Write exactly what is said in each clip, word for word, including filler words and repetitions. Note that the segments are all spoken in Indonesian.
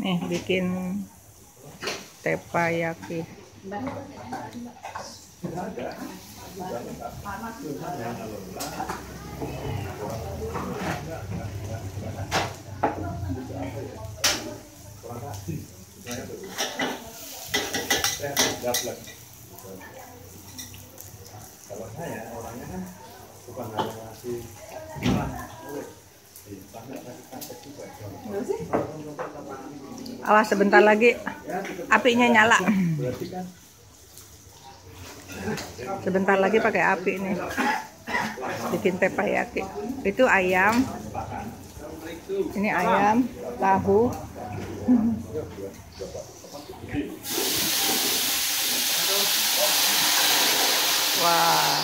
nih bikin teppanyaki. Kalau saya orangnya kan suka ngasih awas sebentar lagi apinya nyala, sebentar lagi pakai api nih bikin teppanyaki. Itu ayam, ini ayam, tahu. Wah,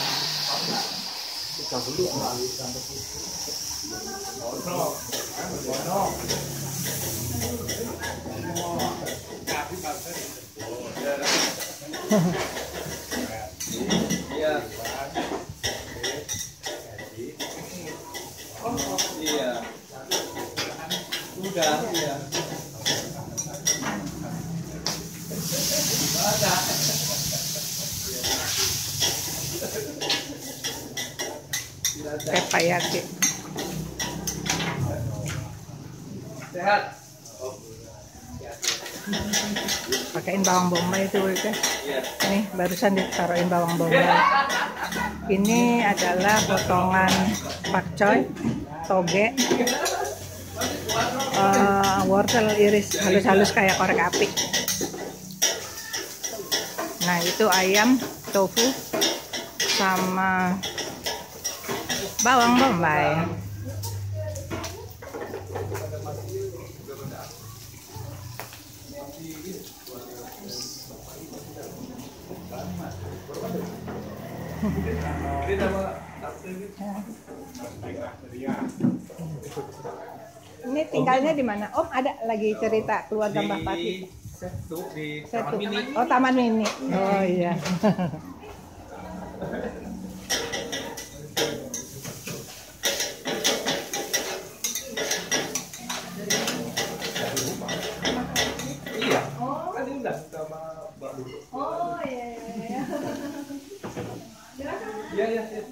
udah ya. Teppanyaki. Sehat. Pakaiin bawang bombay itu, guys. Nih barusan ditaruhin bawang bombay. Ini adalah potongan pakcoy, toge, uh, wortel iris halus-halus kayak korek api. Nah itu ayam, tofu, sama bawang bombay. Ini tinggalnya di mana, Om? Ada lagi cerita keluarga Mbak Pati? Satu di Taman Mini. Oh, Taman Mini. Oh iya. Oh iya iya iya iya iya.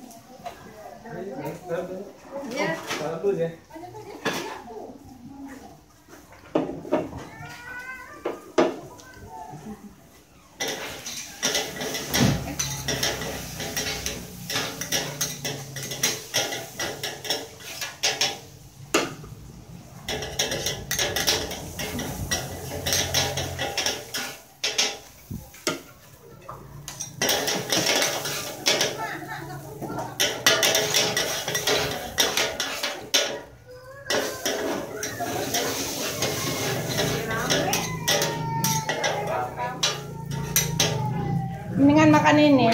Mendingan makan ini.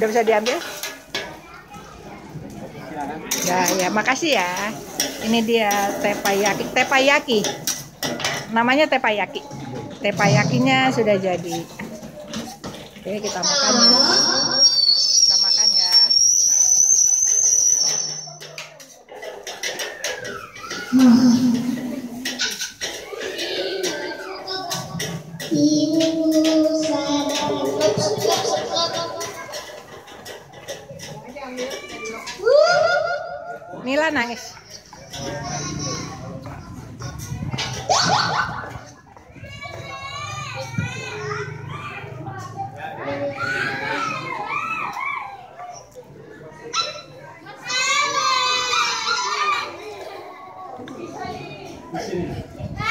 Udah bisa diambil? Ya, ya, makasih ya. Ini dia teppanyaki, teppanyaki. Namanya teppanyaki. Teppayakinya sudah jadi. Oke, kita makan. Kita makan ya. Nila nangis. di sini.